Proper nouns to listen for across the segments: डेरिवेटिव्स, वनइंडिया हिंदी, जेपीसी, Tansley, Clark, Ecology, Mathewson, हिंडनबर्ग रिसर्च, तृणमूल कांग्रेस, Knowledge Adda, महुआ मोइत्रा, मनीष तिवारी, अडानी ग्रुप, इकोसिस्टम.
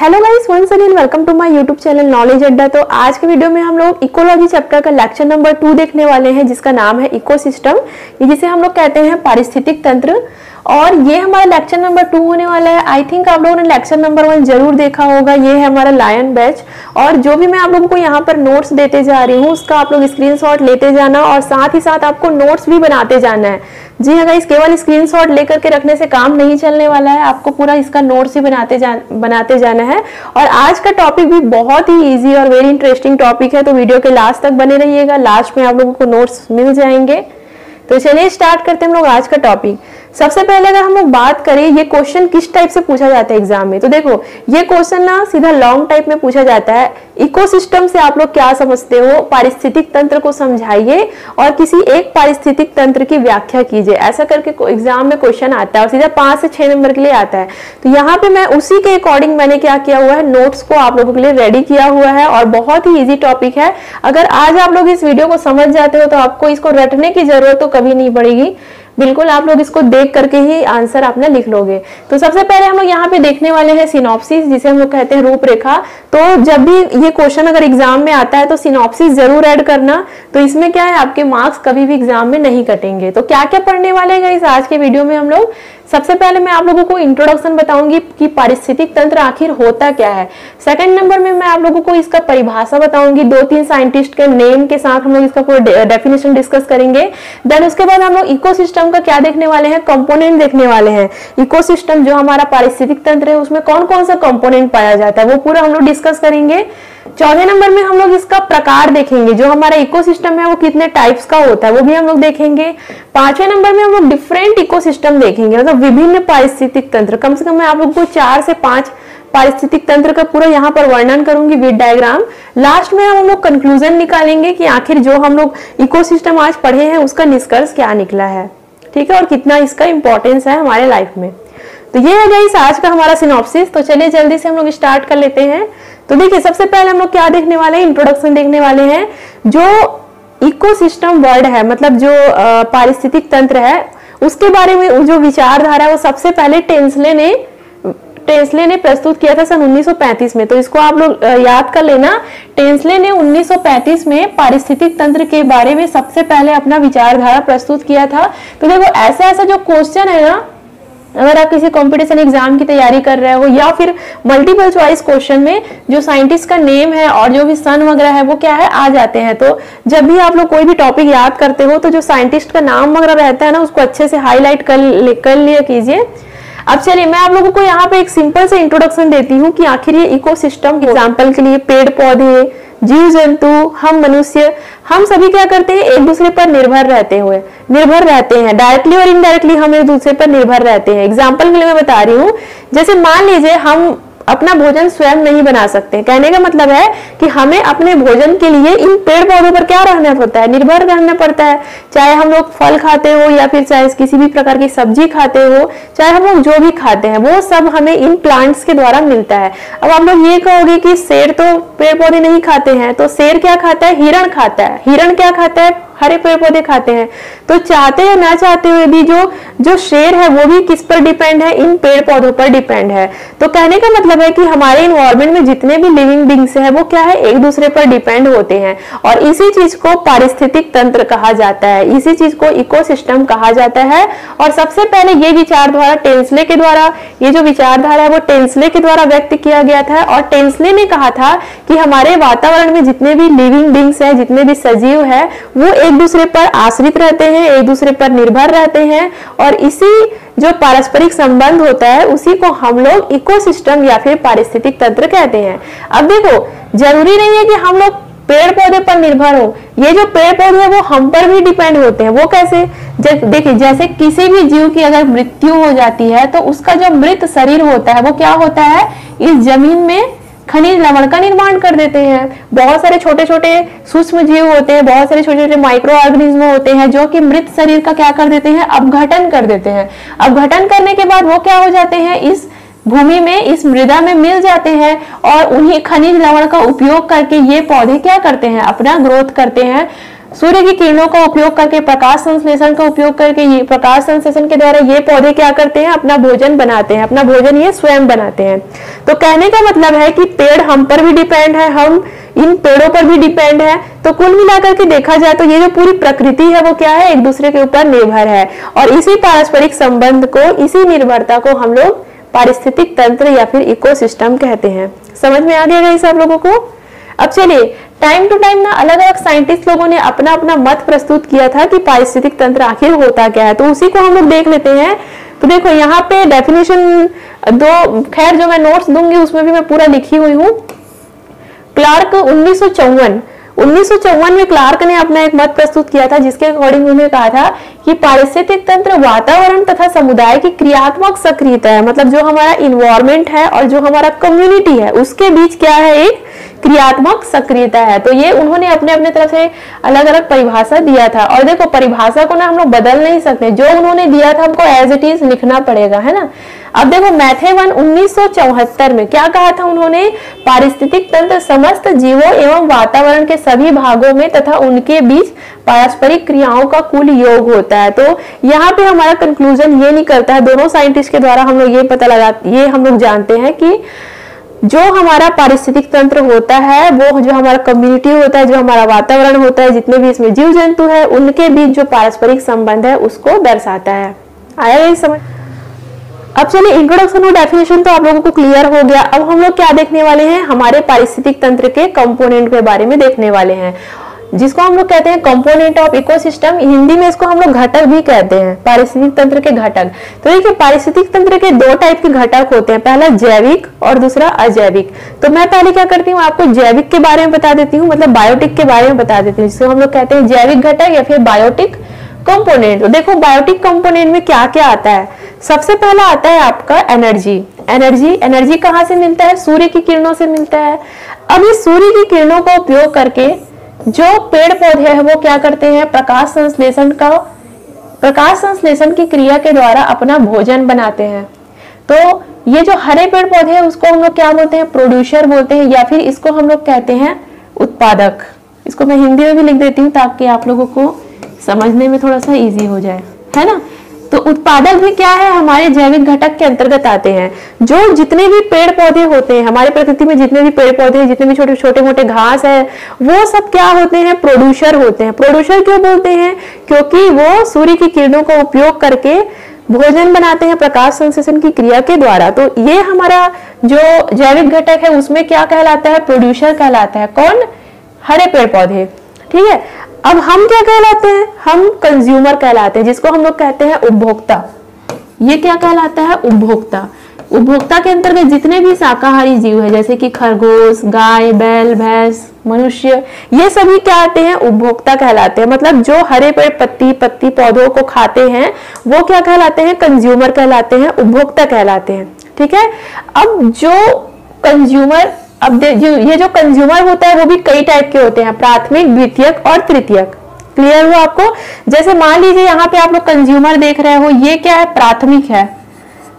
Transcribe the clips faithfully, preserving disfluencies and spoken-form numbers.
Hello guys, once again welcome to my YouTube channel knowledge Adda. तो आज के video में हम लोग इकोलॉजी चैप्टर का लेक्चर नंबर टू देखने वाले हैं, जिसका नाम है इकोसिस्टम, जिसे हम लोग कहते हैं पारिस्थितिक तंत्र। और ये हमारा लेक्चर नंबर टू होने वाला है। आई थिंक आप लोगों ने लेक्चर नंबर वन जरूर देखा होगा। ये है हमारा लायन बैच। और जो भी मैं आप लोगों को यहाँ पर नोट्स देते जा रही हूँ, उसका आप लोग स्क्रीनशॉट लेते जाना और साथ ही साथ आपको नोट्स भी बनाते जाना है। जी हाँ गाइस, केवल स्क्रीनशॉट लेकर के रखने से काम नहीं चलने वाला है, आपको पूरा इसका नोट्स ही बनाते जा बनाते जाना है। और आज का टॉपिक भी बहुत ही ईजी और वेरी इंटरेस्टिंग टॉपिक है, तो वीडियो के लास्ट तक बने रहिएगा। लास्ट में आप लोगों को नोट्स मिल जाएंगे। तो चलिए स्टार्ट करते हैं हम लोग आज का टॉपिक। सबसे पहले अगर हम लोग बात करें ये क्वेश्चन किस टाइप से पूछा जाता है एग्जाम में, तो देखो ये क्वेश्चन ना सीधा लॉन्ग टाइप में पूछा जाता है। इकोसिस्टम से आप लोग क्या समझते हो, पारिस्थितिक तंत्र को समझाइए और किसी एक पारिस्थितिक तंत्र की व्याख्या कीजिए। ऐसा करके एग्जाम में क्वेश्चन आता है और सीधा पांच से छह नंबर के लिए आता है। तो यहाँ पे मैं उसी के अकॉर्डिंग मैंने क्या किया हुआ है, नोट्स को आप लोगों के लिए रेडी किया हुआ है। और बहुत ही ईजी टॉपिक है। अगर आज आप लोग इस वीडियो को समझ जाते हो तो आपको इसको रटने की जरूरत तो कभी नहीं पड़ेगी। बिल्कुल आप लोग इसको देख करके ही आंसर आपने लिख लोगे। तो सबसे पहले हम लोग यहाँ पे देखने वाले हैं सिनॉप्सिस, जिसे हम लोग कहते हैं रूपरेखा। तो जब भी ये क्वेश्चन अगर एग्जाम में आता है तो सिनॉप्सिस जरूर ऐड करना। तो इसमें क्या है, आपके मार्क्स कभी भी एग्जाम में नहीं कटेंगे। तो क्या क्या पढ़ने वाले हैं गाइस आज के वीडियो में हम लोग? सबसे पहले मैं आप लोगों को इंट्रोडक्शन बताऊंगी कि पारिस्थितिक तंत्र आखिर होता क्या है। सेकंड नंबर में मैं आप लोगों को इसका परिभाषा बताऊंगी, दो तीन साइंटिस्ट के नेम के साथ हम लोग इसका पूरा डेफिनेशन डिस्कस करेंगे। देन उसके बाद हम लोग इकोसिस्टम का क्या देखने वाले हैं, कंपोनेंट देखने वाले हैं। इकोसिस्टम जो हमारा पारिस्थितिक तंत्र है उसमें कौन कौन सा कंपोनेंट पाया जाता है वो पूरा हम लोग डिस्कस करेंगे। चौथे नंबर में हम लोग इसका प्रकार देखेंगे, जो हमारा इकोसिस्टम है वो कितने टाइप्स का होता है वो भी हम लोग देखेंगे। पांचवें नंबर में हम लोग डिफरेंट इकोसिस्टम देखेंगे, मतलब विभिन्न पारिस्थितिक तंत्र। कम से कम मैं आप लोगों को चार से पांच पारिस्थितिक तंत्र का पूरा यहाँ पर वर्णन करूंगी विद डायग्राम। लास्ट में हम लोग कंक्लूजन निकालेंगे कि आखिर जो हम लोग इकोसिस्टम आज पढ़े हैं उसका निष्कर्ष क्या निकला है, ठीक है, और कितना इसका इंपॉर्टेंस है हमारे लाइफ में। तो ये है गाइस आज का हमारा सिनॉप्सिस। तो चलिए जल्दी से हम लोग स्टार्ट कर लेते हैं। तो देखिए सबसे पहले हम लोग क्या देखने वाले हैं, इंट्रोडक्शन देखने वाले हैं। जो इकोसिस्टम वर्ड है, मतलब जो पारिस्थितिक तंत्र है, उसके बारे में जो विचारधारा है वो सबसे पहले टेंसले ने टेंसले ने प्रस्तुत किया था सन उन्नीस सौ पैंतीस में। तो इसको आप लोग याद कर लेना, टेंसले ने उन्नीस सौ पैंतीस में पारिस्थितिक तंत्र के बारे में सबसे पहले अपना विचारधारा प्रस्तुत किया था। तो देखो ऐसा ऐसा जो क्वेश्चन है ना, अगर आप किसी कंपटीशन एग्जाम की तैयारी कर रहे हो या फिर मल्टीपल चॉइस क्वेश्चन में जो साइंटिस्ट का नेम है और जो भी सन वगैरह है वो क्या है आ जाते हैं। तो जब भी आप लोग कोई भी टॉपिक याद करते हो तो जो साइंटिस्ट का नाम वगैरह रहता है ना, उसको अच्छे से हाईलाइट कर कर लिया कीजिए। अब चलिए मैं आप लोगों को यहाँ पे एक सिंपल से इंट्रोडक्शन देती हूँ कि आखिर ये इकोसिस्टम, एग्जाम्पल के लिए पेड़ पौधे, जीव जंतु, हम मनुष्य, हम सभी क्या करते हैं, एक दूसरे पर निर्भर रहते हुए निर्भर रहते हैं डायरेक्टली और इनडायरेक्टली हम एक दूसरे पर निर्भर रहते हैं। एग्जाम्पल के लिए मैं बता रही हूँ, जैसे मान लीजिए हम अपना भोजन स्वयं नहीं बना सकते। कहने का मतलब है कि हमें अपने भोजन के लिए इन पेड़ पौधों पर क्या रहना होता है, निर्भर रहना पड़ता है। चाहे हम लोग फल खाते हो या फिर चाहे किसी भी प्रकार की सब्जी खाते हो, चाहे हम लोग जो भी खाते हैं वो सब हमें इन प्लांट्स के द्वारा मिलता है। अब आप लोग ये कहोगे कि शेर तो पेड़ पौधे नहीं खाते हैं, तो शेर क्या खाता है, हिरण खाता है। हिरण क्या खाता है, हरे पेड़ पौधे खाते हैं। तो चाहते या ना चाहते हुए भी जो जो शेर है वो भी किस पर डिपेंड है, इन पेड़ पौधों पर डिपेंड है। तो कहने का मतलब है कि हमारे इन्वायरमेंट में जितने भी लिविंग बींग्स है वो क्या है, एक दूसरे पर डिपेंड होते हैं। और इसी चीज को पारिस्थितिक तंत्र कहा जाता है, इसी चीज को इकोसिस्टम कहा जाता है। और सबसे पहले ये विचारधारा टेंसले के द्वारा, ये जो विचारधारा है वो टेंसले के द्वारा व्यक्त किया गया था। और टेंसले ने कहा था कि हमारे वातावरण में जितने भी लिविंग बींग्स है, जितने भी सजीव है, वो एक दूसरे पर आश्रित रहते हैं, एक दूसरे पर निर्भर रहते हैं। और इसी जो पारस्परिक संबंध होता है उसी को हम लोग इकोसिस्टम या फिर पारिस्थितिक तंत्र कहते हैं। अब देखो जरूरी नहीं है कि हम लोग पेड़ पौधे पर निर्भर हो, ये जो पेड़ पौधे हैं वो हम पर भी डिपेंड होते हैं। वो कैसे, देखिए जैसे किसी भी जीव की अगर मृत्यु हो जाती है तो उसका जो मृत शरीर होता है वो क्या होता है, इस जमीन में खनिज लवण का निर्माण कर देते हैं। बहुत सारे छोटे छोटे सूक्ष्म जीव होते हैं, बहुत सारे छोटे छोटे माइक्रो ऑर्गेनिज्म होते हैं जो कि मृत शरीर का क्या कर देते हैं, अपघटन कर देते हैं। अपघटन करने के बाद वो क्या हो जाते हैं, इस भूमि में, इस मृदा में मिल जाते हैं और उन्हीं खनिज लवण का उपयोग करके ये पौधे क्या करते हैं, अपना ग्रोथ करते हैं। सूर्य की किरणों का उपयोग करके, प्रकाश संश्लेषण का उपयोग करके, ये प्रकाश संश्लेषण के द्वारा ये पौधे क्या करते हैं, अपना भोजन बनाते हैं, अपना भोजन ये स्वयं बनाते हैं। तो कहने का मतलब है कि पेड़ हम पर भी डिपेंड है, हम इन पेड़ों पर भी डिपेंड है। तो कुल मिलाकर के देखा जाए तो ये जो पूरी प्रकृति है वो क्या है, एक दूसरे के ऊपर निर्भर है। और इसी पारस्परिक संबंध को, इसी निर्भरता को हम लोग पारिस्थितिक तंत्र या फिर इकोसिस्टम कहते हैं। समझ में आ गया इस आप लोगों को। अब चलिए, टाइम टू टाइम ना अलग अलग साइंटिस्ट लोगों ने अपना अपना मत प्रस्तुत किया था कि पारिस्थितिक तंत्र आखिर होता क्या है, तो उसी को हम लोग देख लेते हैं। तो देखो यहाँ पे डेफिनेशन दो, खैर जो मैं नोट्स दूंगी उसमें भी मैं पूरा लिखी हुई हूँ। क्लार्क उन्नीस सौ चौवन उन्नीस सौ चौवन में क्लार्क ने अपना एक मत प्रस्तुत किया था, जिसके अकॉर्डिंग उन्होंने कहा था कि पारिस्थितिक तंत्र वातावरण तथा समुदाय की क्रियात्मक सक्रियता है। मतलब जो हमारा इन्वायरमेंट है और जो हमारा कम्युनिटी है उसके बीच क्या है, एक क्रियात्मक सक्रियता है। तो ये उन्होंने अपने अपने तरफ से अलग अलग परिभाषा दिया था। और देखो परिभाषा को ना हम लोग बदल नहीं सकते, जो उन्होंने दिया था हमको एज इट इज लिखना पड़ेगा, है ना। अब देखो मैथेवन उन्नीस सौ चौहत्तर में क्या कहा था उन्होंने, पारिस्थितिक तंत्र समस्त जीवों एवं वातावरण के सभी भागों में तथा उनके बीच पारस्परिक क्रियाओं का कुल योग होता है। तो यहाँ पे हमारा कंक्लूजन ये निकलता है, दोनों साइंटिस्ट के द्वारा हम लोग ये पता लगा, ये हम लोग जानते हैं कि जो हमारा पारिस्थितिक तंत्र होता है वो जो हमारा कम्युनिटी होता है, जो हमारा वातावरण होता है, जितने भी इसमें जीव जंतु है उनके बीच जो पारस्परिक संबंध है उसको दर्शाता है। आया यही समझ। अब चलिए, इंट्रोडक्शन और डेफिनेशन तो आप लोगों को क्लियर हो गया। अब हम लोग क्या देखने वाले हैं, हमारे पारिस्थितिक तंत्र के कंपोनेंट के बारे में देखने वाले हैं, जिसको हम लोग कहते हैं कंपोनेंट ऑफ इकोसिस्टम। हिंदी में इसको हम लोग घटक भी कहते हैं, पारिस्थितिक तंत्र के घटक। तो देखिए पारिस्थितिक तंत्र के दो टाइप के घटक होते हैं, पहला जैविक और दूसरा अजैविक। तो मैं पहले क्या करती हूँ, आपको जैविक के बारे में बता देती हूँ, मतलब बायोटिक के बारे में बता देती हूँ, जिसको हम लोग कहते हैं जैविक घटक या फिर बायोटिक कंपोनेंट। तो देखो बायोटिक कंपोनेंट में क्या क्या आता है, सबसे पहला आता है आपका एनर्जी। एनर्जी एनर्जी कहाँ से मिलता है, सूर्य की किरणों से मिलता है। अब इस सूर्य की किरणों का उपयोग करके जो पेड़ पौधे हैं वो क्या करते हैं, प्रकाश संश्लेषण का प्रकाश संश्लेषण की क्रिया के द्वारा अपना भोजन बनाते हैं। तो ये जो हरे पेड़ पौधे हैं उसको हम लोग क्या बोलते हैं, प्रोड्यूसर बोलते हैं, या फिर इसको हम लोग कहते हैं उत्पादक। इसको मैं हिंदी में भी लिख देती हूँ ताकि आप लोगों को समझने में थोड़ा सा इजी हो जाए, है ना। तो उत्पादक भी क्या है, हमारे जैविक घटक के अंतर्गत आते हैं। जो जितने भी पेड़ पौधे होते हैं हमारे प्रकृति में, जितने भी पेड़ पौधे हैं, जितने भी छोटे छोटे मोटे घास है, वो सब क्या होते हैं, प्रोड्यूसर होते हैं। प्रोड्यूसर क्यों बोलते हैं, क्योंकि वो सूर्य की किरणों का उपयोग करके भोजन बनाते हैं प्रकाश संश्लेषण की क्रिया के द्वारा। तो ये हमारा जो जैविक घटक है उसमें क्या कहलाता है, प्रोड्यूसर कहलाता है। कौन, हरे पेड़ पौधे, ठीक है। अब हम क्या कहलाते हैं, हम कंज्यूमर कहलाते हैं, जिसको हम लोग कहते हैं उपभोक्ता। ये क्या कहलाता है, उपभोक्ता। उपभोक्ता के अंतर्गत जितने भी शाकाहारी जीव है, जैसे कि खरगोश, गाय, बैल, भैंस, मनुष्य, ये सभी क्या आते हैं, उपभोक्ता कहलाते हैं। मतलब जो हरे पेड़ पत्ती पत्ती पौधों को खाते हैं वो क्या कहलाते हैं, कंज्यूमर कहलाते हैं, उपभोक्ता कहलाते हैं, ठीक है। अब जो कंज्यूमर, अब ये जो कंज्यूमर होता है वो भी कई टाइप के होते हैं, प्राथमिक, द्वितीयक और तृतीयक। क्लियर हुआ आपको। जैसे मान लीजिए यहाँ पे आप लोग कंज्यूमर देख रहे हो, ये क्या है, प्राथमिक है।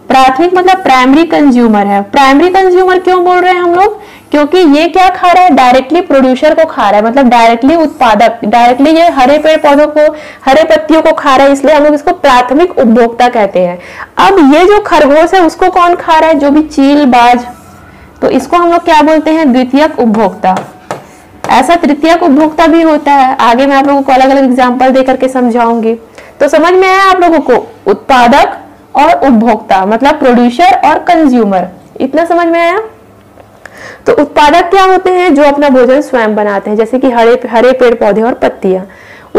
प्राथमिक मतलब प्राइमरी कंज्यूमर है। प्राइमरी कंज्यूमर क्यों बोल रहे हैं हम लोग, क्योंकि ये क्या खा रहा है, डायरेक्टली प्रोड्यूसर को खा रहा है, मतलब डायरेक्टली उत्पादक, डायरेक्टली ये हरे पेड़ पौधों को, हरे पत्तियों को खा रहा है, इसलिए हम लोग इसको प्राथमिक उपभोक्ता कहते हैं। अब ये जो खरगोश है उसको कौन खा रहा है, जो भी चीलबाज, तो इसको हम लोग क्या बोलते हैं, द्वितीयक उपभोक्ता। ऐसा तृतीयक उपभोक्ता भी होता है, आगे मैं आप लोगों को अलग अलग एग्जांपल दे करके समझाऊंगी। तो समझ में आया आप लोगों को, उत्पादक और उपभोक्ता, मतलब प्रोड्यूसर और कंज्यूमर, इतना समझ में आया। तो उत्पादक क्या होते हैं, जो अपना भोजन स्वयं बनाते हैं, जैसे कि हरे हरे पेड़ पौधे और पत्तियां।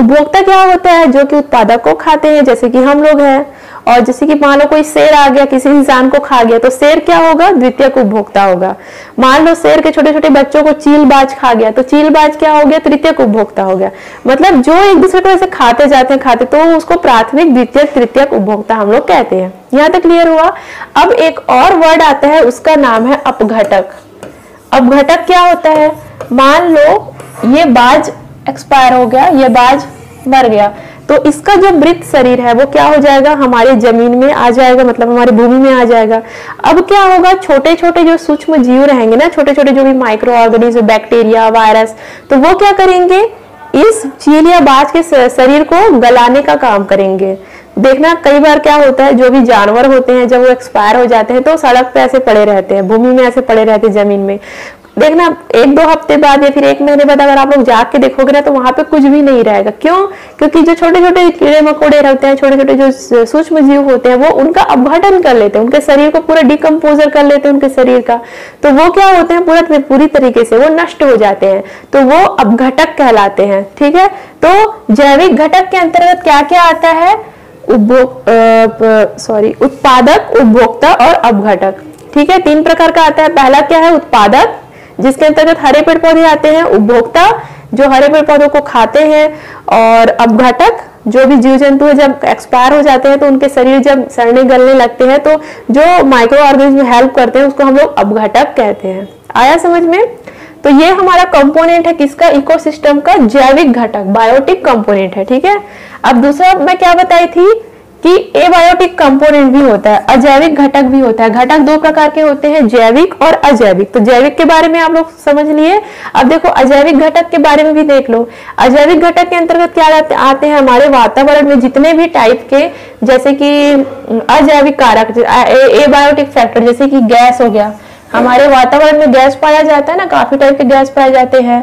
उपभोक्ता क्या होता है, जो कि उत्पादक को खाते हैं, जैसे कि हम लोग हैं। और जैसे कि मान लो कोई शेर आ गया, किसी इंसान को खा गया, तो शेर क्या होगा, द्वितीयक उपभोक्ता होगा। मान लो शेर के छोटे छोटे बच्चों को चीलबाज खा गया, तो चीलबाज क्या हो गया, तृतीयक उपभोक्ता हो गया। मतलब जो एक दूसरे को ऐसे खाते जाते हैं खाते, तो उसको प्राथमिक, द्वितीयक, तृतीयक उपभोक्ता हम लोग कहते हैं। यहाँ तक क्लियर हुआ। अब एक और वर्ड आता है, उसका नाम है अपघटक। अपघटक क्या होता है, मान लो ये बाज एक्सपायर हो गया, ये बाज मर गया, तो इसका जो मृत शरीर है वो क्या हो जाएगा, हमारे जमीन में आ जाएगा, मतलब हमारी भूमि में आ जाएगा। अब क्या होगा, छोटे छोटे जो सूक्ष्म जीव रहेंगे ना, छोटे छोटे जो भी माइक्रो ऑर्गेनिज्म, बैक्टीरिया, वायरस, तो वो क्या करेंगे, इस चील या बाज के शरीर को गलाने का काम करेंगे। देखना कई बार क्या होता है, जो भी जानवर होते हैं जब वो एक्सपायर हो जाते हैं तो सड़क पे ऐसे पड़े रहते हैं, भूमि में ऐसे पड़े रहते हैं, जमीन में। देखना एक दो हफ्ते बाद या फिर एक महीने बाद अगर आप लोग जाके देखोगे ना तो वहां पे कुछ भी नहीं रहेगा। क्यों? क्योंकि जो छोटे छोटे कीड़े मकोड़े रहते हैं, छोटे छोटे जो सूक्ष्म जीव होते हैं वो उनका अपघटन कर लेते हैं, उनके शरीर को पूरा डिकम्पोजर कर लेते हैं उनके शरीर का। तो वो क्या होते हैं, पूरा पूरी तरीके से वो नष्ट हो जाते हैं, तो वो अपघटक कहलाते हैं। ठीक है, तो जैविक घटक के अंतर्गत क्या क्या आता है? उपभोक्ता, सॉरी उत्पादक, उपभोक्ता और अपघटक। ठीक है, तीन प्रकार का आता है। पहला क्या है? उत्पादक, जिसके अंतर्गत हरे पेड़ पौधे आते हैं, उपभोक्ता जो हरे पेड़ पौधों को खाते हैं, और अपघटक जो भी जीव जंतु है जब एक्सपायर हो जाते हैं तो उनके शरीर जब सड़ने गलने लगते हैं तो जो माइक्रो ऑर्गेनिज्म हेल्प करते हैं उसको हम लोग अपघटक कहते हैं। आया समझ में? तो ये हमारा कंपोनेंट है किसका? इकोसिस्टम का जैविक घटक, बायोटिक कंपोनेंट है। ठीक है, अब दूसरा मैं क्या बताई थी कि एबायोटिक कंपोनेंट भी होता है, अजैविक घटक भी होता है। घटक दो प्रकार के होते हैं, जैविक और अजैविक। तो जैविक के बारे में आप लोग समझ लिए। अब देखो अजैविक घटक के बारे में भी देख लो। अजैविक घटक के अंतर्गत क्या आते हैं? हमारे वातावरण में जितने भी टाइप के, जैसे कि अजैविक कारक, एबायोटिक फैक्टर, जैसे कि गैस हो गया। हमारे वातावरण में गैस पाया जाता है ना, काफी टाइप के गैस पाए जाते हैं,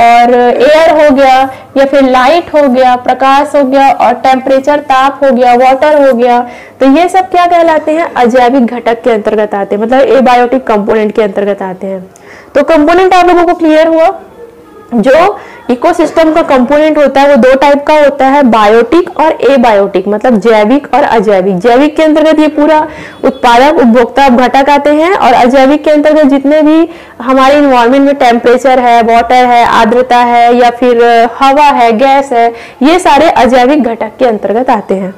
और एयर हो गया, या फिर लाइट हो गया, प्रकाश हो गया, और टेम्परेचर, ताप हो गया, वाटर हो गया। तो ये सब क्या कहलाते हैं? अजैविक घटक के अंतर्गत आते हैं, मतलब एबायोटिक कंपोनेंट के अंतर्गत आते हैं। तो कंपोनेंट आप लोगों को क्लियर हुआ? जो इकोसिस्टम का कंपोनेंट होता है वो दो टाइप का होता है, बायोटिक और एबायोटिक, मतलब जैविक और अजैविक। जैविक के अंतर्गत ये पूरा उत्पादक, उपभोक्ता, घटक आते हैं, और अजैविक के अंतर्गत जितने भी हमारे इन्वायरमेंट में टेम्परेचर है, वाटर है, आर्द्रता है, या फिर हवा है, गैस है, ये सारे अजैविक घटक के अंतर्गत आते हैं।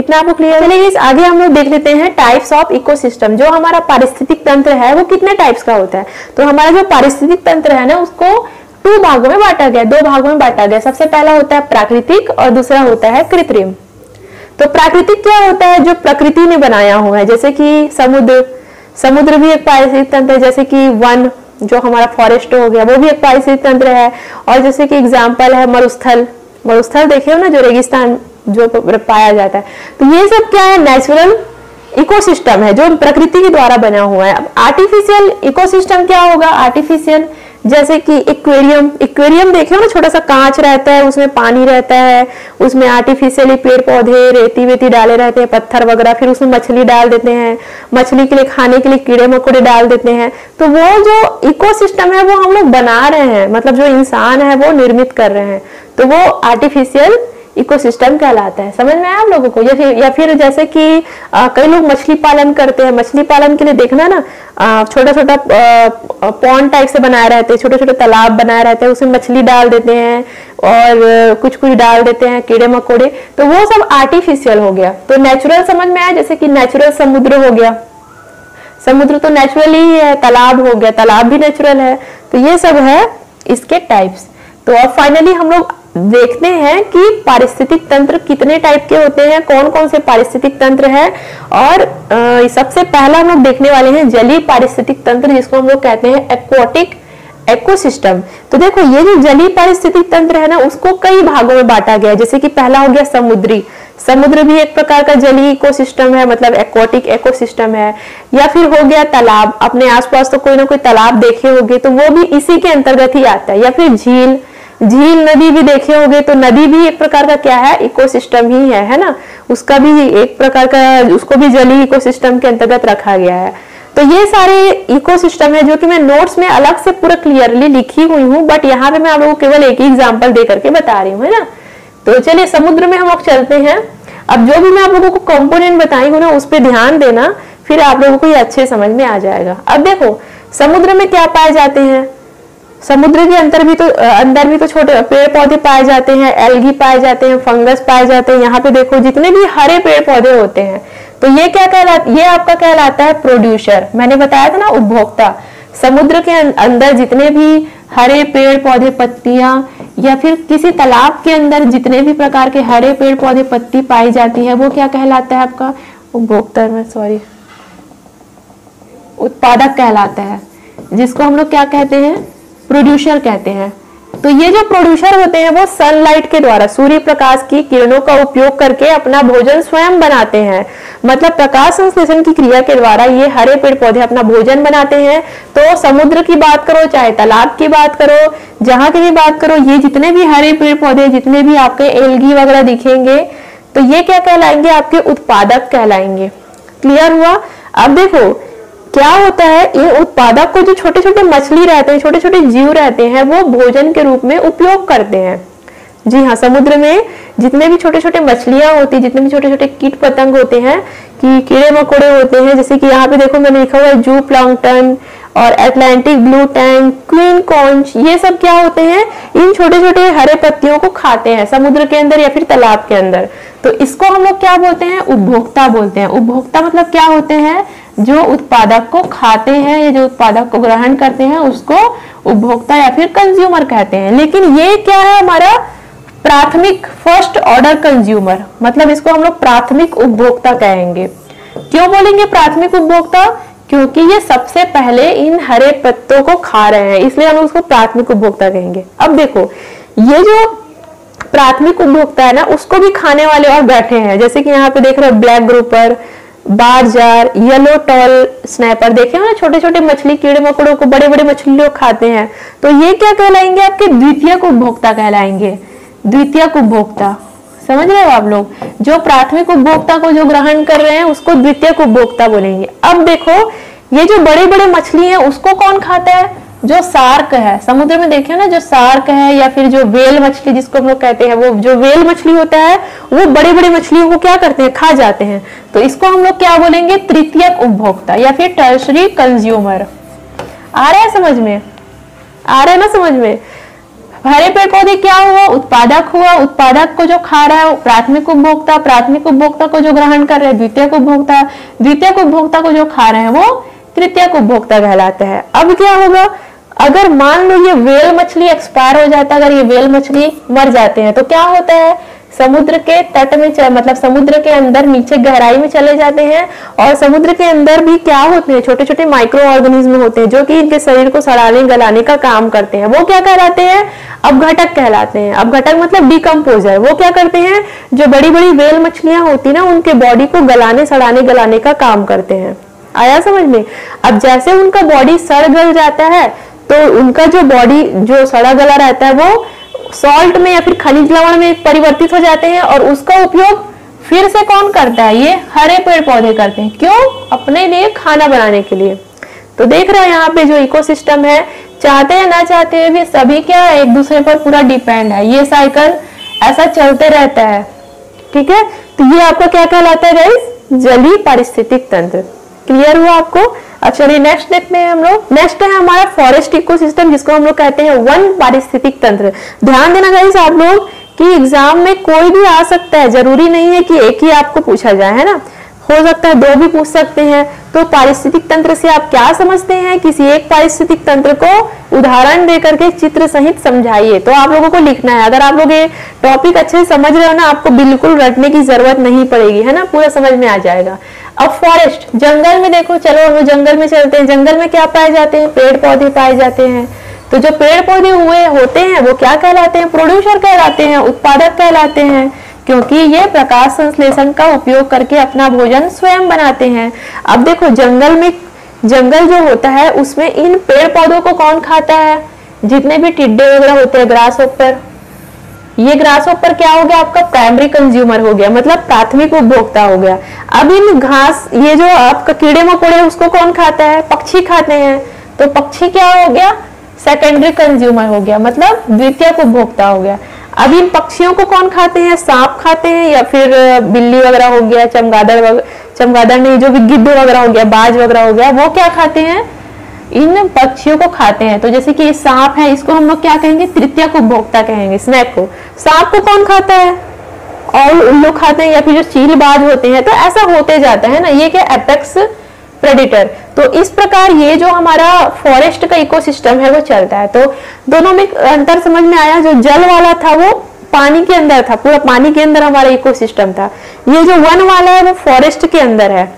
इतना आपको क्लियर है? आगे हम लोग देख लेते हैं टाइप्स ऑफ इकोसिस्टम। जो हमारा पारिस्थितिक तंत्र है वो कितने टाइप्स का होता है? तो हमारा जो पारिस्थितिक तंत्र है ना उसको दो भागों में बांटा गया, दो भागों में बांटा गया। सबसे पहला होता है प्राकृतिक और दूसरा होता है कृत्रिम। तो प्राकृतिक क्या होता है? जो प्रकृति ने बनाया हुआ है, जैसे कि समुद्र, समुद्र भी एक पारिस्थितिक तंत्र है, जैसे कि वन, जो हमारा फॉरेस्ट हो गया, वो भी एक पारिस्थितिक तंत्र है। और जैसे कि एग्जाम्पल है मरुस्थल, मरुस्थल देखे हो ना, जो रेगिस्तान जो पाया जाता है। तो ये सब क्या है? नेचुरल इकोसिस्टम है जो प्रकृति के द्वारा बना हुआ है। अब आर्टिफिशियल इकोसिस्टम क्या होगा? आर्टिफिशियल, जैसे कि एक्वेरियम, एक्वेरियम देखे हो ना, छोटा सा कांच रहता है, उसमें पानी रहता है, उसमें आर्टिफिशियली पेड़ पौधे, रेती वेती डाले रहते हैं, पत्थर वगैरह, फिर उसमें मछली डाल देते हैं, मछली के लिए खाने के लिए कीड़े मकोड़े डाल देते हैं। तो वो जो इकोसिस्टम है वो हम लोग बना रहे हैं, मतलब जो इंसान है वो निर्मित कर रहे हैं, तो वो आर्टिफिशियल इकोसिस्टम कहलाता है। समझ में आया आप लोगों को? या फिर या फिर जैसे कि आ, कई लोग मछली पालन करते हैं। मछली पालन के लिए देखना ना, छोटा छोटा पॉन्ड टाइप से बनाए रहते हैं, छोटे छोटे तालाब बनाए रहते हैं, उसमें मछली डाल देते हैं और कुछ कुछ डाल देते हैं कीड़े मकोड़े, तो वो सब आर्टिफिशियल हो गया। तो नेचुरल समझ में आया? जैसे कि नेचुरल समुद्र हो गया, समुद्र तो नेचुरल ही है, तालाब हो गया, तालाब भी नेचुरल है। तो ये सब है इसके टाइप्स। तो अब फाइनली हम लोग देखते हैं कि पारिस्थितिक तंत्र कितने टाइप के होते हैं, कौन कौन से पारिस्थितिक तंत्र है। और आ, सबसे पहला हम लोग देखने वाले हैं जलीय पारिस्थितिक तंत्र, जिसको हम लोग कहते हैं एक्वाटिक इकोसिस्टम। तो देखो ये जो जलीय पारिस्थितिक तंत्र है ना उसको कई भागों में बांटा गया है। जैसे कि पहला हो गया समुद्री, समुद्र भी एक प्रकार का जलीय इकोसिस्टम है, मतलब एक्वाटिक इकोसिस्टम है। या फिर हो गया तालाब, अपने आसपास तो कोई ना कोई तालाब देखे होंगे, तो वो भी इसी के अंतर्गत ही आता है। या फिर झील, झील नदी भी देखे होंगे, तो नदी भी एक प्रकार का क्या है? इकोसिस्टम ही है, है ना, उसका भी एक प्रकार का, उसको भी जलीय इकोसिस्टम के अंतर्गत रखा गया है। तो ये सारे इकोसिस्टम है जो कि मैं नोट्स में अलग से पूरा क्लियरली लिखी हुई हूँ, बट यहाँ पे मैं आप लोगों को केवल एक ही एग्जाम्पल दे करके बता रही हूँ, है ना। तो चलिए समुद्र में हम लोग चलते हैं। अब जो भी मैं आप लोगों को कॉम्पोनेंट बताई हूँ ना उस पर ध्यान देना, फिर आप लोगों को ये अच्छे समझ में आ जाएगा। अब देखो समुद्र में क्या पाए जाते हैं? समुद्र के अंदर भी तो अंदर भी तो छोटे पेड़ पौधे पाए जाते हैं, एल्गी पाए जाते हैं, फंगस पाए जाते हैं। यहाँ पे देखो जितने भी हरे पेड़ पौधे होते हैं तो ये क्या कहलाता है? ये आपका कहलाता है प्रोड्यूसर। मैंने बताया था ना उपभोक्ता। समुद्र के अंदर जितने भी हरे पेड़ पौधे, पत्तियां, या फिर किसी तालाब के अंदर जितने भी प्रकार के हरे पेड़ पौधे, पत्ती पाई जाती है वो क्या कहलाता है? आपका उपभोक्ता, में सॉरी उत्पादक कहलाता है, जिसको हम लोग क्या कहते हैं? प्रोड्यूसर कहते हैं। तो ये जो प्रोड्यूसर होते हैं वो सनलाइट के द्वारा सूर्य प्रकाश की किरणों का उपयोग करके अपना भोजन स्वयं बनाते हैं। मतलब प्रकाश संश्लेषण की क्रिया के द्वारा ये हरे पेड़ पौधे अपना भोजन बनाते हैं। तो समुद्र की बात करो, चाहे तालाब की बात करो, जहां की भी बात करो, ये जितने भी हरे पेड़ पौधे, जितने भी आपके एल्गी वगैरह दिखेंगे, तो ये क्या कहलाएंगे? आपके उत्पादक कहलाएंगे। क्लियर हुआ? अब देखो क्या होता है, ये उत्पादक को जो छोटे छोटे मछली रहते हैं, छोटे छोटे जीव रहते हैं, वो भोजन के रूप में उपयोग करते हैं। जी हाँ, समुद्र में जितने भी छोटे छोटे मछलियां होती है, जितने भी छोटे छोटे कीट पतंग होते हैं, कि कीड़े मकोड़े होते हैं, जैसे कि यहाँ पे देखो मैंने लिखा हुआ है जू प्लैंकटन और Atlantic blue tang, queen conch, ये सब क्या होते हैं? इन छोटे छोटे हरे पत्तियों को खाते हैं समुद्र के अंदर या फिर तालाब के अंदर। तो इसको हम लोग क्या बोलते हैं? उपभोक्ता बोलते हैं। उपभोक्ता मतलब क्या होते हैं? जो उत्पादक को खाते हैं या जो उत्पादक को ग्रहण करते हैं उसको उपभोक्ता या फिर कंज्यूमर कहते हैं। लेकिन ये क्या है? हमारा प्राथमिक फर्स्ट ऑर्डर कंज्यूमर, मतलब इसको हम लोग प्राथमिक उपभोक्ता कहेंगे। क्यों बोलेंगे प्राथमिक उपभोक्ता? क्योंकि ये सबसे पहले इन हरे पत्तों को खा रहे हैं, इसलिए हम उसको प्राथमिक उपभोक्ता कहेंगे। अब देखो ये जो प्राथमिक उपभोक्ता है ना, उसको भी खाने वाले और बैठे हैं, जैसे कि यहाँ पे देख रहे हो ब्लैक ग्रुपर, बारजार, येलो टॉल स्नैपर, देखे हो ना छोटे छोटे मछली कीड़े मकोड़ों को बड़े बड़े मछली लोग खाते हैं। तो ये क्या कहलाएंगे? आपके द्वितीयक उपभोक्ता कहलाएंगे। द्वितीयक उपभोक्ता समझ रहे हो आप लोग? जो प्राथमिक उपभोक्ता को जो ग्रहण कर रहे हैं उसको द्वितीयक उपभोक्ता बोलेंगे। अब देखो ये जो बड़े बड़े मछली है उसको कौन खाता है? जो सार्क है, समुद्र में देखे ना, जो सार्क है या फिर जो वेल मछली जिसको हम लोग कहते हैं, वो जो वेल मछली होता है वो बड़े बड़े मछलियों को क्या करते हैं? खा जाते हैं। तो इसको हम लोग क्या बोलेंगे? तृतीयक उपभोक्ता या फिर टर्शरी कंज्यूमर। आ रहा है समझ में? आ रहा है ना समझ में? हरे पेड़ पौधे क्या हुआ? उत्पादक हुआ। उत्पादक को जो खा रहा है प्राथमिक उपभोक्ता, प्राथमिक उपभोक्ता को जो ग्रहण कर रहे हैं द्वितीयक उपभोक्ता, द्वितीयक उपभोक्ता को जो खा रहे हैं वो तृतीयक उपभोक्ता कहलाते हैं। अब क्या होगा? अगर मान लो ये व्हेल मछली एक्सपायर हो जाता है, अगर ये व्हेल मछली मर जाते हैं तो क्या होता है? समुद्र के तट में चल, मतलब समुद्र के अंदर नीचे गहराई में चले जाते हैं। और समुद्र के अंदर भी क्या होते हैं? छोटे छोटे माइक्रो ऑर्गेनिज्म होते हैं जो कि इनके शरीर को सड़ाने गलाने का काम करते हैं। वो क्या कहलाते हैं? अपघटक कहलाते हैं। अपघटक मतलब डिकम्पोजर। वो क्या करते हैं? जो बड़ी बड़ी व्हेल मछलियां होती ना, उनके बॉडी को गलाने सड़ाने गलाने का काम करते हैं। आया समझ में? अब जैसे उनका बॉडी सड़ गल जाता है तो उनका जो बॉडी जो सड़ा गला रहता है वो सॉल्ट में या फिर खनिज लवण में परिवर्तित हो जाते हैं। और उसका उपयोग फिर से कौन करता है? ये हरे पेड़ पौधे करते हैं। क्यों? अपने लिए खाना बनाने के लिए। तो देख रहे हो यहाँ पे जो इकोसिस्टम है, चाहते हैं ना चाहते हुए भी सभी क्या एक दूसरे पर पूरा डिपेंड है। ये साइकिल ऐसा चलते रहता है। ठीक है, तो ये आपका क्या कहलाता है गाइस? जलीय पारिस्थितिक तंत्र। क्लियर हुआ आपको? अब चलिए नेक्स्ट देखते हैं हम लोग। नेक्स्ट है हमारा फॉरेस्ट इकोसिस्टम, जिसको हम लोग कहते हैं वन पारिस्थितिक तंत्र। ध्यान देना गाइस आप लोग कि एग्जाम में कोई भी आ सकता है, जरूरी नहीं है कि एक ही आपको पूछा जाए, है ना, हो सकता है दो भी पूछ सकते हैं। तो पारिस्थितिक तंत्र से आप क्या समझते हैं? किसी एक पारिस्थितिक तंत्र को उदाहरण देकर के चित्र सहित समझाइए। तो आप लोगों को लिखना है। अगर आप लोग ये टॉपिक अच्छे से समझ रहे हो ना, आपको बिल्कुल रटने की जरूरत नहीं पड़ेगी, है ना, पूरा समझ में आ जाएगा। अब फॉरेस्ट, जंगल में देखो, चलो हम जंगल में चलते हैं। जंगल में क्या पाए जाते हैं? पेड़ पौधे पाए जाते हैं। तो जो पेड़ पौधे हुए होते हैं वो क्या कहलाते हैं? प्रोड्यूसर कहलाते हैं, उत्पादक कहलाते हैं, क्योंकि ये प्रकाश संश्लेषण का उपयोग करके अपना भोजन स्वयं बनाते हैं। अब देखो जंगल में, जंगल जो होता है उसमें इन पेड़ पौधों को कौन खाता है? जितने भी टिड्डे वगैरह होते हैं, ग्रास हॉपर। ये ग्रास हॉपर क्या हो गया? आपका प्राइमरी कंज्यूमर हो गया, मतलब प्राथमिक उपभोक्ता हो गया। अब इन घास, ये जो आपका कीड़े मकोड़े, उसको कौन खाता है? पक्षी खाते हैं। तो पक्षी क्या हो गया? सेकेंडरी कंज्यूमर हो गया, मतलब द्वितीयक उपभोक्ता हो गया। अब इन पक्षियों को कौन खाते हैं? सांप खाते हैं या फिर बिल्ली वगैरह हो गया, चमगादड़, चमगादड़ नहीं, जो भी गिद्ध वगैरह हो गया, बाज वगैरह हो गया, वो क्या खाते हैं? इन पक्षियों को खाते हैं। तो जैसे कि ये सांप है, इसको हम लोग क्या कहेंगे? तृतीयक उपभोक्ता कहेंगे। स्नैप को, सांप को कौन खाता है? और उल्लू खाते हैं या फिर जो चील बाज होते हैं। तो ऐसा होते जाता है ना, ये क्या? Apex predator. तो इस प्रकार ये जो हमारा फॉरेस्ट का इकोसिस्टम है वो चलता है। तो दोनों में अंतर समझ में आया। जो जल वाला था वो पानी के अंदर था, पूरा पानी के अंदर हमारा इकोसिस्टम था। ये जो वन वाला है वो फॉरेस्ट के अंदर है।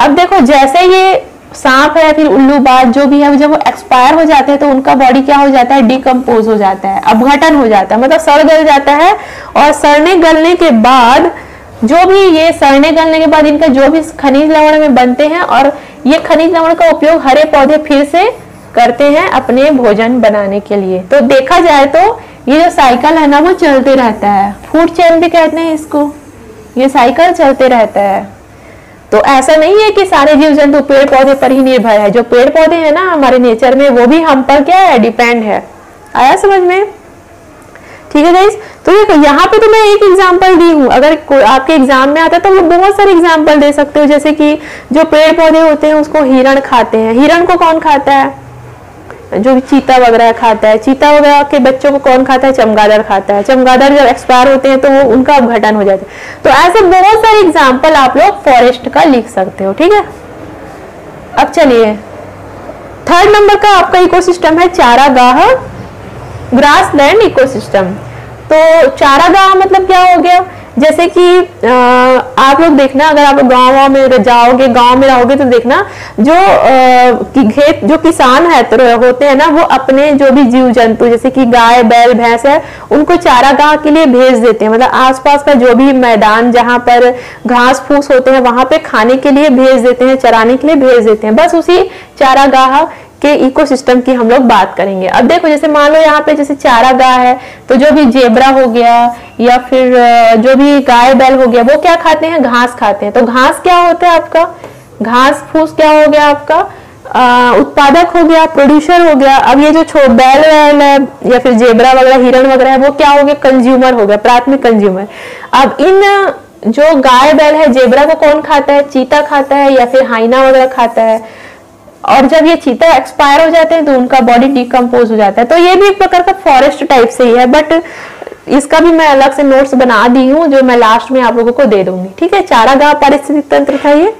अब देखो जैसे ये सांप है फिर उल्लू बाज जो भी है, जब वो एक्सपायर हो जाते हैं तो उनका बॉडी क्या हो जाता है, डिकम्पोज हो जाता है, अपघटन हो जाता है, मतलब सड़ गल जाता है। और सड़ने गलने के बाद जो भी ये सड़ने गलने के बाद इनका जो भी खनिज लवण में बनते हैं, और ये खनिज लवण का उपयोग हरे पौधे फिर से करते हैं अपने भोजन बनाने के लिए। तो देखा जाए तो ये जो साइकिल है ना वो चलते रहता है, फूड चेन भी कहते हैं इसको, ये साइकिल चलते रहता है। तो ऐसा नहीं है कि सारे जीव जंतु पेड़ पौधे पर ही निर्भर है, जो पेड़ पौधे हैं ना हमारे नेचर में वो भी हम पर क्या है, डिपेंड है। आया समझ में? ठीक है गाइस, तो ये यहाँ पे तो मैं एक एग्जांपल दी हूँ, अगर आपके एग्जाम में आता है तो वो बहुत सारे एग्जांपल दे सकते हो, जैसे कि जो पेड़ पौधे होते हैं उसको हिरण खाते हैं। हिरण को कौन खाता है? जो चीता वगैरह खाता है। चीता वगैरह के बच्चों को कौन खाता है? चमगादड़ खाता है। चमगादड़ जब एक्सपायर होते हैं तो वो उनका अपघटन हो जाता है। तो ऐसे बहुत सारे एग्जाम्पल आप लोग फॉरेस्ट का लिख सकते हो। ठीक है, अब चलिए थर्ड नंबर का आपका इकोसिस्टम है चारागाह, ग्रासलैंड इकोसिस्टम। तो चारागाह मतलब क्या हो गया, जैसे कि आप लोग देखना, अगर आप गाँव में जाओगे, गांव में रहोगे तो देखना जो कि खेत जो किसान है तो होते हैं ना, वो अपने जो भी जीव जंतु जैसे कि गाय बैल भैंस है उनको चारागाह के लिए भेज देते हैं, मतलब आसपास का जो भी मैदान जहाँ पर घास फूस होते हैं वहां पे खाने के लिए भेज देते हैं, चराने के लिए भेज देते हैं। बस उसी चारागाह के इकोसिस्टम की हम लोग बात करेंगे। अब देखो जैसे मान लो यहाँ पे जैसे चारागाह है तो जो भी जेबरा हो गया या फिर जो भी गाय बैल हो गया वो क्या खाते हैं, घास खाते हैं। तो घास क्या होता है आपका, घास फूस क्या हो गया आपका, आ, उत्पादक हो गया, प्रोड्यूसर हो गया। अब ये जो छो बैल वैल है या फिर जेबरा वगैरह हिरण वगैरह है वो क्या हो गया, कंज्यूमर हो गया, प्राथमिक कंज्यूमर। अब इन जो गाय बैल है जेबरा को कौन खाता है, चीता खाता है या फिर हाइना वगैरह खाता है। और जब ये चीता एक्सपायर हो जाते हैं तो उनका बॉडी डिकम्पोज हो जाता है। तो ये भी एक प्रकार का फॉरेस्ट टाइप से ही है, बट इसका भी मैं अलग से नोट्स बना दी हूँ जो मैं लास्ट में आप लोगों को दे दूंगी। ठीक है, चारागाह पारिस्थितिक तंत्र था ये।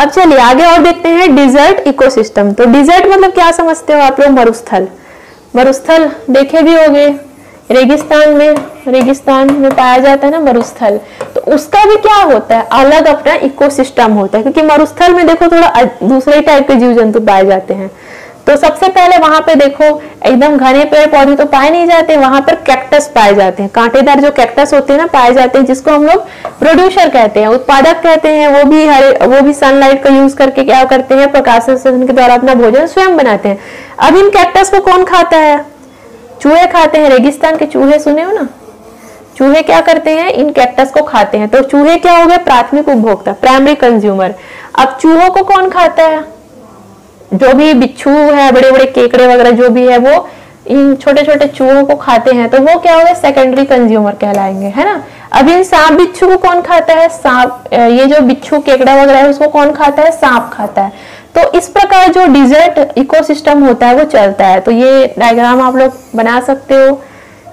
अब चलिए आगे और देखते हैं डिजर्ट इकोसिस्टम। तो डिजर्ट मतलब क्या समझते हो आप लोग, मरुस्थल। मरुस्थल देखे भी होंगे, रेगिस्तान में, रेगिस्तान में पाया जाता है ना मरुस्थल, तो उसका भी क्या होता है, अलग अपना इकोसिस्टम होता है, क्योंकि मरुस्थल में देखो थोड़ा दूसरे टाइप के जीव जंतु पाए जाते हैं। तो सबसे पहले वहां पे देखो एकदम घने पेड़ पौधे तो पाए नहीं जाते, वहां पर कैक्टस पाए जाते हैं, कांटेदार जो कैक्टस होते हैं ना पाए जाते हैं, जिसको हम लोग प्रोड्यूसर कहते हैं, उत्पादक कहते हैं। वो भी हरे वो भी सनलाइट का यूज करके क्या करते हैं, प्रकाश संश्लेषण के द्वारा अपना भोजन स्वयं बनाते हैं। अब इन कैक्टस को कौन खाता है, चूहे खाते हैं। रेगिस्तान के चूहे सुने हो ना, चूहे क्या करते हैं, इन कैक्टस को खाते हैं। तो चूहे क्या हो गए, प्राथमिक उपभोक्ता, प्राइमरी कंज्यूमर। अब चूहों को कौन खाता है, जो भी बिच्छू है, बड़े बड़े केकड़े वगैरह जो भी है वो इन छोटे छोटे चूहों को खाते हैं, तो वो क्या हो गए, सेकेंडरी कंज्यूमर कहलाएंगे, है ना। अब इन सांप बिच्छू को कौन खाता है, सांप, ये जो बिच्छू केकड़ा वगैरह है उसको कौन खाता है, सांप खाता है। तो इस प्रकार जो डिजर्ट इकोसिस्टम होता है वो चलता है। तो ये डायग्राम आप लोग बना सकते हो।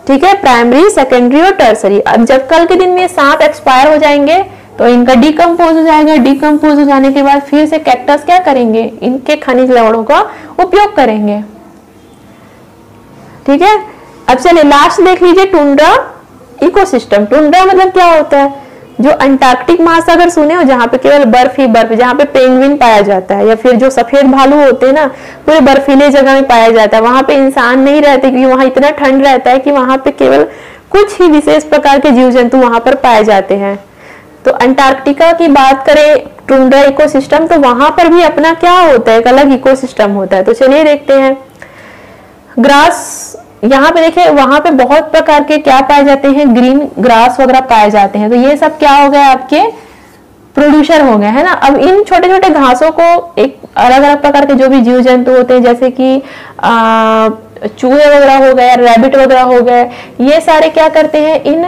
ठीक है, प्राइमरी, सेकेंडरी और टर्सरी। अब जब कल के दिन में सांप एक्सपायर हो जाएंगे तो इनका डिकम्पोज हो जाएगा, डिकम्पोज हो जाने के बाद फिर से कैक्टस क्या करेंगे, इनके खनिज लवणों का उपयोग करेंगे। ठीक है, अब चलिए लास्ट देख लीजिए टुंड्रा इकोसिस्टम। टुंड्रा मतलब क्या होता है, जो अंटार्कटिक महासागर सुने हो, जहाँ पे केवल बर्फ ही बर्फ, जहाँ पे पेंगुइन पाया जाता है या फिर जो सफेद भालू होते हैं ना, पूरे बर्फीले जगह में पाया जाता है। वहां पे इंसान नहीं रहते क्योंकि वहां इतना ठंड रहता है कि वहां पे केवल कुछ ही विशेष प्रकार के जीव जंतु वहां पर पाए जाते हैं। तो अंटार्कटिका की बात करें टुंड्रा इकोसिस्टम, तो वहां पर भी अपना क्या होता है, एक अलग इकोसिस्टम होता है। तो चलिए देखते हैं ग्रास। यहाँ पे देखिए वहां पे बहुत प्रकार के क्या पाए जाते हैं, ग्रीन ग्रास वगैरह पाए जाते हैं। तो ये सब क्या हो गए आपके, प्रोड्यूसर हो गए, है ना। अब इन छोटे छोटे घासों को एक अलग अलग प्रकार के जो भी जीव जंतु होते हैं, जैसे कि चूहे वगैरह हो गए, रैबिट वगैरह हो गए, ये सारे क्या करते हैं, इन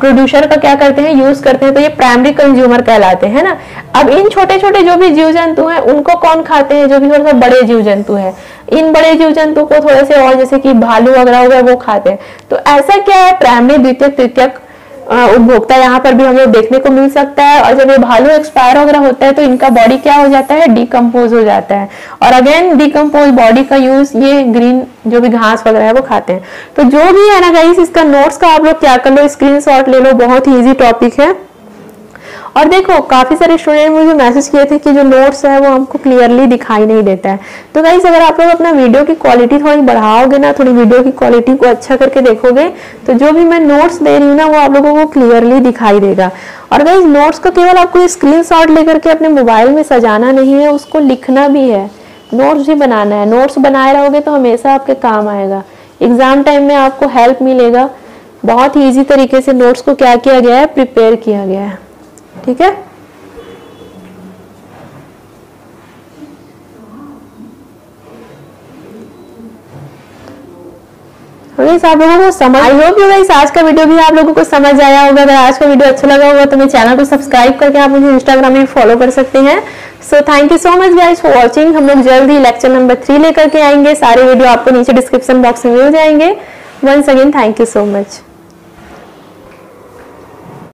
प्रोड्यूसर का क्या करते हैं, यूज करते हैं। तो ये प्राइमरी कंज्यूमर कहलाते हैं ना। अब इन छोटे छोटे जो भी जीव जंतु हैं उनको कौन खाते हैं, जो भी थोड़ा सा बड़े जीव जंतु हैं, इन बड़े जीव जंतु को थोड़े से और जैसे कि भालू वगैरह हो गया वो खाते हैं। तो ऐसा क्या है, प्राइमरी, द्वितीयक, तृतीयक उपभोक्ता यहाँ पर भी हमें देखने को मिल सकता है। और जब ये भालू एक्सपायर वगैरह होता है तो इनका बॉडी क्या हो जाता है, डिकम्पोज हो जाता है। और अगेन डिकम्पोज बॉडी का यूज ये ग्रीन जो भी घास वगैरह है वो खाते हैं। तो जो भी है ना गाइस, इसका नोट्स का आप लोग क्या कर लो, स्क्रीनशॉट ले लो, बहुत ही ईजी टॉपिक है। और देखो काफ़ी सारे स्टूडेंट मुझे मैसेज किए थे कि जो नोट्स है वो हमको क्लियरली दिखाई नहीं देता है। तो गाइस अगर आप लोग अपना वीडियो की क्वालिटी थोड़ी बढ़ाओगे ना, थोड़ी वीडियो की क्वालिटी को अच्छा करके देखोगे तो जो भी मैं नोट्स दे रही हूँ ना वो आप लोगों को क्लियरली दिखाई देगा। और गाइस नोट्स को केवल आपको स्क्रीन शॉट लेकर के अपने मोबाइल में सजाना नहीं है, उसको लिखना भी है, नोट्स भी बनाना है। नोट्स बनाए रहोगे तो हमेशा आपके काम आएगा, एग्जाम टाइम में आपको हेल्प मिलेगा। बहुत ही ईजी तरीके से नोट्स को क्या किया गया है, प्रिपेयर किया गया है। ठीक है, आप लोगों को समझ आई होप यू गाइस आज का वीडियो भी आप लोगों को समझ आया होगा। अगर आज का वीडियो अच्छा लगा होगा तो मेरे चैनल को सब्सक्राइब करके आप मुझे इंस्टाग्राम में फॉलो कर सकते हैं। So thank you so much guys for watching. हम लोग जल्द ही लेक्चर नंबर थ्री लेकर के आएंगे। सारे वीडियो आपको नीचे डिस्क्रिप्शन बॉक्स में मिल जाएंगे। Once again thank you so much.